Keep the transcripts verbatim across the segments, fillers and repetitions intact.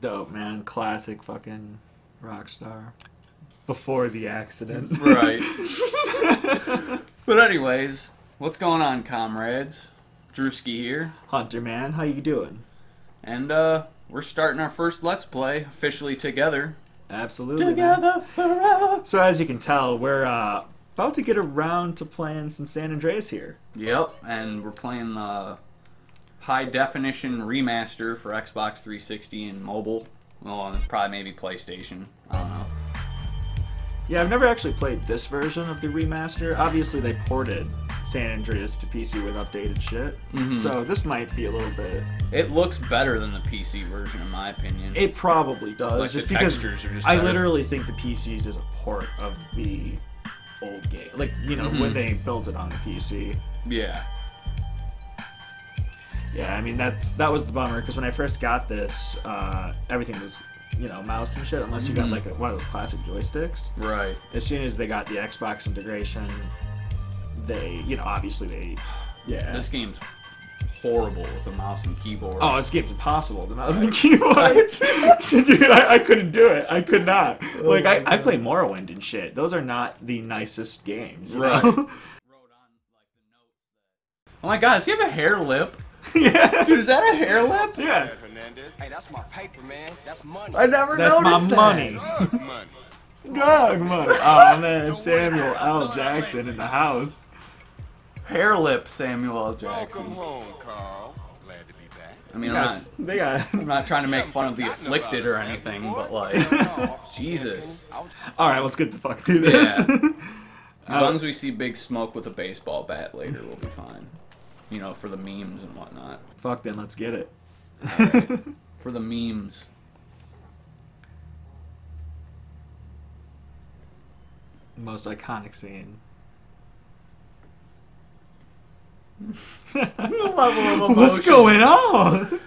Dope, man. Classic fucking rock star. Before the accident. Right. But anyways, what's going on, comrades? Drewski here. Hunter, man. How you doing? And uh, we're starting our first Let's Play officially together. Absolutely. Together forever. So as you can tell, we're uh, about to get around to playing some San Andreas here. Yep, and we're playing the uh, high-definition remaster for Xbox three sixty and mobile. Well, probably maybe PlayStation. I don't know. Yeah, I've never actually played this version of the remaster. Obviously, they ported San Andreas to P C with updated shit. Mm-hmm. So this might be a little bit... It looks better than the P C version, in my opinion. It probably does. Like just the because textures are just I better. Literally think the P C's is a port of the old game. Like, you know, mm-hmm. when they built it on the P C. Yeah. Yeah, I mean, that's that was the bummer, because when I first got this, uh, everything was, you know, mouse and shit, unless you got, like, a, one of those classic joysticks. Right. As soon as they got the Xbox integration, they, you know, obviously they, yeah. This game's horrible with a mouse and keyboard. Oh, this game's impossible with a mouse and keyboard. Dude, I, I couldn't do it. I could not. Like, I, I play Morrowind and shit. Those are not the nicest games, you right. know? Oh my god, does he have a hair lip? Yeah. Dude, is that a hair lip? Yeah. Hey, that's my paper, man. That's money. I never that's noticed my that. Money. money. Drug money. Oh, man. Samuel L. Jackson in the house. Hair lip Samuel L. Jackson. Welcome home, Carl. Glad to be back. I mean, yes, I'm, not, they got... I'm not trying to make fun of the afflicted or anything, but like, Jesus. All right, let's get the fuck through this. Yeah. As long as we see Big Smoke with a baseball bat later, we'll be fine. You know, for the memes and whatnot. Fuck, then let's get it. All right. For the memes. Most iconic scene. The level of emotion. What's going on?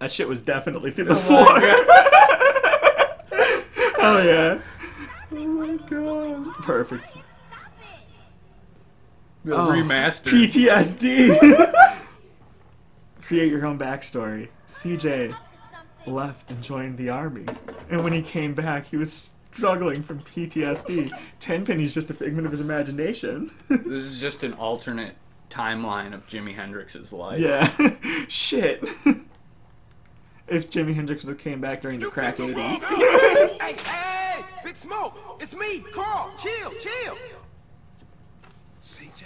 That shit was definitely through the floor. Hell yeah. Oh my god. Perfect. The oh, remaster. P T S D! Create your own backstory. C J left and joined the army. And when he came back, he was struggling from P T S D. Tenpenny's just a figment of his imagination. This is just an alternate timeline of Jimi Hendrix's life. Yeah. Shit. If Jimi Hendrix would have came back during the you crack eighties. Hey, hey! Big Smoke, it's me, Carl. Chill, chill. C J.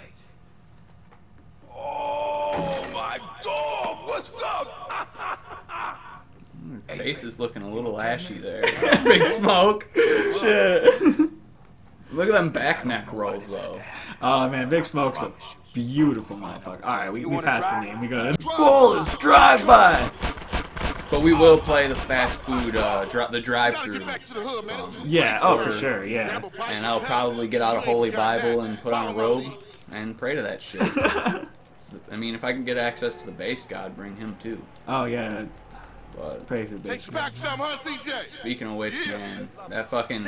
Oh my God, what's up? Your face is looking a little ashy there. Big Smoke. Shit. Look at them back neck rolls though. Oh man, Big Smoke's a beautiful motherfucker. All right, we we passed the name. We good. Ball is drive by. But we will play the fast food, uh, dri the drive-thru. Um, yeah, oh, for sure, yeah. And I'll probably get out a Holy Bible and put on a robe and pray to that shit. I mean, if I can get access to the Base God, bring him too. Oh, yeah. But pray to the Base God. Speaking of which, man, that fucking,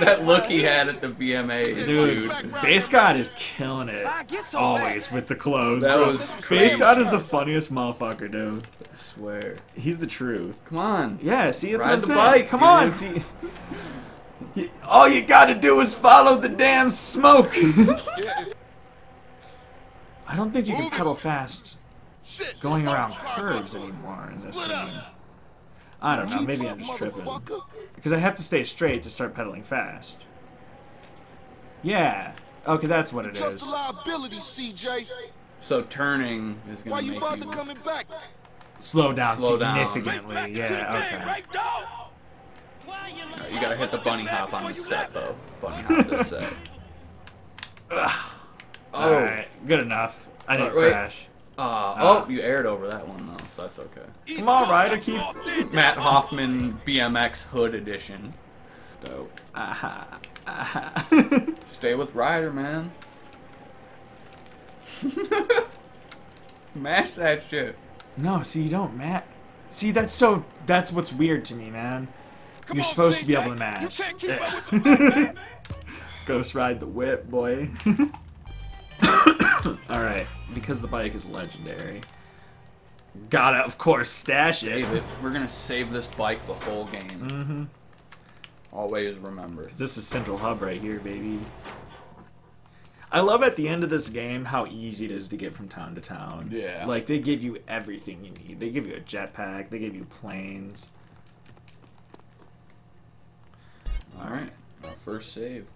that look he had at the V M A, dude. Base God is killing it, always, with the clothes, that bro. Was Base God is the funniest motherfucker, dude. I swear. He's the truth. Come on. Yeah, see, it's on the bike. Come on, see. He, all you gotta do is follow the damn smoke. I don't think you can pedal fast going around curves anymore in this game. I don't know, maybe I'm just tripping. Because I have to stay straight to start pedaling fast. Yeah. Okay, that's what it is. So turning is gonna make you... Slow down Slow significantly, down. Yeah, okay. All right, you gotta hit the bunny hop on this set, though. Bunny hop this set. Oh. Alright, good enough. I didn't right, crash. Uh, uh, oh, you aired over that one, though, so that's okay. Come on, Ryder, keep... Matt Hoffman B M X Hood Edition. Dope. Aha, aha. Stay with Ryder, man. Mash that shit. No, see, you don't match. See, that's so... That's what's weird to me, man. Come You're on, supposed C J. To be able to match. You can't keep up with the fight, man. Ghost ride the whip, boy. Alright, because the bike is legendary. Gotta, of course, stash save it. it. We're gonna save this bike the whole game. Mm-hmm. Always remember. This is Central Hub right here, baby. I love at the end of this game how easy it is to get from town to town. Yeah. Like, they give you everything you need. They give you a jetpack. They give you planes. All right. Our first save.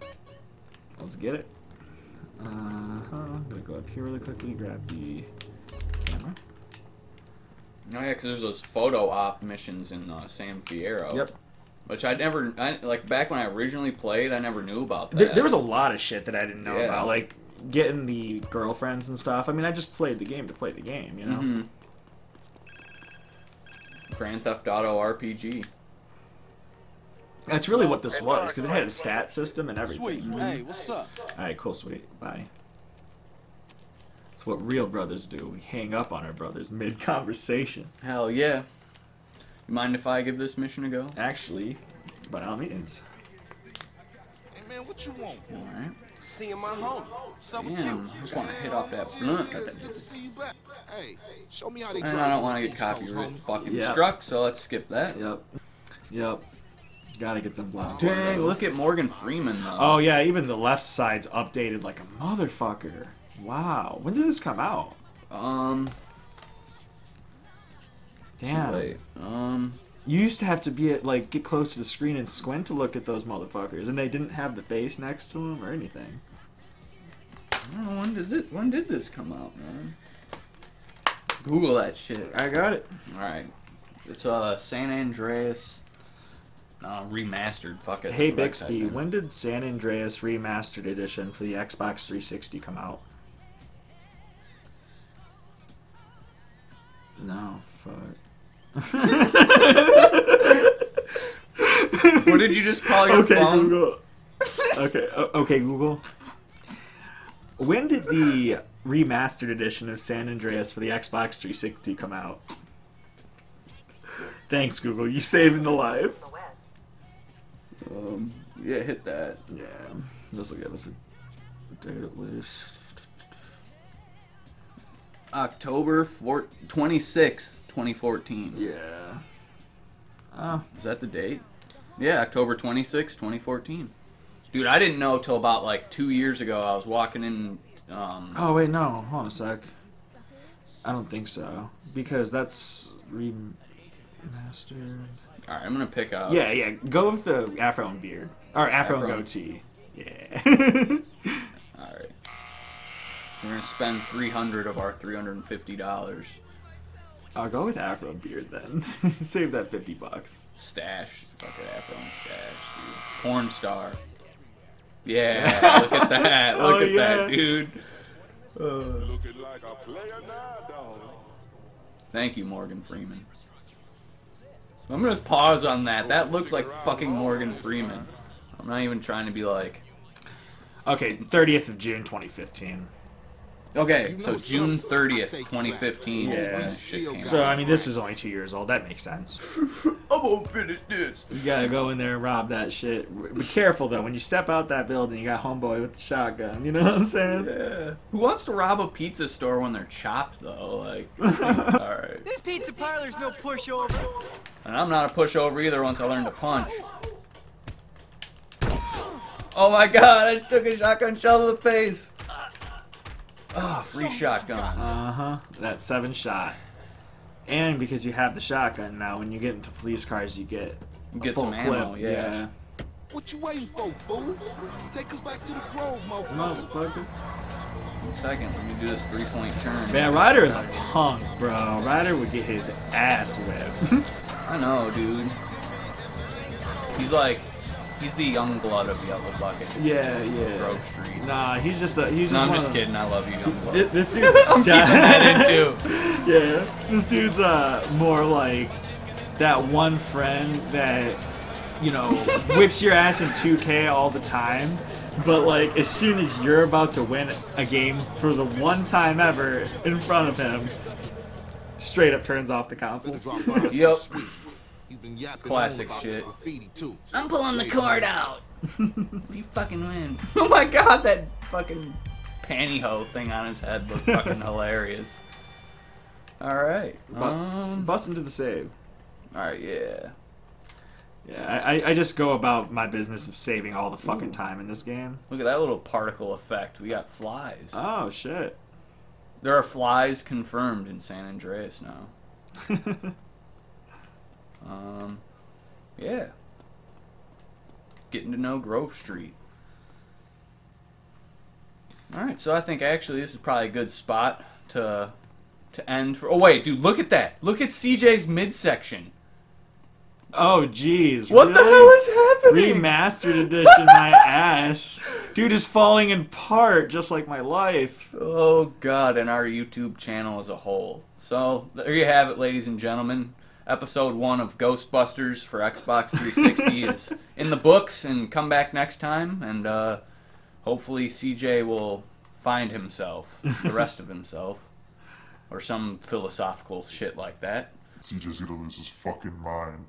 Let's get it. Uh-huh. I'm going to go up here really quickly, grab the camera. Oh, yeah, because there's those photo op missions in uh, San Fiero. Yep. Which I never, I, like, back when I originally played, I never knew about that. There, there was a lot of shit that I didn't know yeah. about, like, getting the girlfriends and stuff. I mean, I just played the game to play the game, you know? Mm-hmm. Grand Theft Auto R P G. That's really what this was, because it had a stat system and everything. Sweet. Hey, what's up? Alright, cool, sweet. Bye. That's what real brothers do. We hang up on our brothers mid-conversation. Hell yeah. Mind if I give this mission a go? Actually, by all means. Hey man, what you want? All right. See my home. Damn, I just want to hit off that blunt. Got that busy. Hey, show me how they. And I don't want to get copyright fucking yep. struck, so let's skip that. Yep. Yep. Gotta get them blocked. Dang, look at Morgan Freeman though. Oh yeah, even the left side's updated like a motherfucker. Wow. When did this come out? Um. Damn. Um, you used to have to be at, like, get close to the screen and squint to look at those motherfuckers, and they didn't have the face next to them or anything. I don't know, when did this, when did this come out, man? Google that shit. I got it. Alright. It's uh, San Andreas uh, Remastered. Fuck it. Hey, Bixby, when did San Andreas Remastered Edition for the Xbox three sixty come out? No, fuck. What did you just call your okay, phone? Google. Okay, okay, Google. When did the remastered edition of San Andreas for the Xbox three sixty come out? Thanks, Google. You saving the life. Um, yeah, hit that. Yeah, this will give us a data list. October twenty-sixth, twenty fourteen. Yeah. Oh. Is that the date? Yeah, October twenty-sixth, twenty fourteen. Dude, I didn't know till about like two years ago. I was walking in. Um... Oh, wait, no. Hold on a sec. I don't think so. Because that's remastered. Alright, I'm going to pick up. Yeah, yeah. Go with the afro and beard. Or afro, afro. and goatee. Yeah. Alright. We're gonna spend three hundred of our three hundred fifty dollars. I'll go with afro beard then. Save that fifty bucks. Stash. Fuck it, afro and stash, dude. Porn star. Yeah, look at that. Look oh, at yeah. that, dude. Uh, Looking like a player now, dog. Thank you, Morgan Freeman. I'm gonna pause on that. That looks like fucking Morgan Freeman. I'm not even trying to be like. Okay, thirtieth of June, twenty fifteen. Okay, so June thirtieth, twenty fifteen. Yeah. Shit so, I mean, this is only two years old. That makes sense. I'm gonna finish this. You gotta go in there and rob that shit. Be careful, though. When you step out that building, you got homeboy with the shotgun. You know what I'm saying? Yeah. Who wants to rob a pizza store when they're chopped, though? Like, alright. This pizza parlor's no pushover. And I'm not a pushover either once I learned to punch. Oh my god, I just took a shotgun shell to the face. Oh, free shotgun. Uh-huh. That's seven shot. And because you have the shotgun now, when you get into police cars, you get you get some ammo, yeah. yeah. What you waiting for, fool? Take us back to the Grove, motherfucker. One second, let me do this three-point turn. Man, Ryder is a punk, bro. Ryder would get his ass whipped. I know, dude. He's like... He's the young blood of Yellow Bucket. Yeah, yeah. Grove Street. Nah, he's just a. He's just no, I'm just of, kidding. I love you, young blood. Th this dude's. I'm keeping that in too. Yeah, this dude's uh more like that one friend that you know whips your ass in two K all the time, but like as soon as you're about to win a game for the one time ever in front of him, straight up turns off the console. Yep. Classic shit. I'm pulling the cord out. If you fucking win. Oh my god, that fucking pantyhose thing on his head looked fucking hilarious. Alright. Um, Bust into the save. Alright, yeah. Yeah, I, I just go about my business of saving all the fucking Ooh. time in this game. Look at that little particle effect. We got flies. Oh, shit. There are flies confirmed in San Andreas now. um, yeah. Getting to know Grove Street. Alright, so I think actually this is probably a good spot to to end for... Oh, wait, dude, look at that. Look at C J's midsection. Oh, jeez. What really? the hell is happening? Remastered edition, my ass. Dude is falling in part, just like my life. Oh, God, and our YouTube channel as a whole. So, there you have it, ladies and gentlemen. Episode one of Ghostbusters for Xbox three sixty is in the books, and come back next time, and uh, hopefully C J will find himself, the rest of himself, or some philosophical shit like that. C J's gonna lose his fucking mind.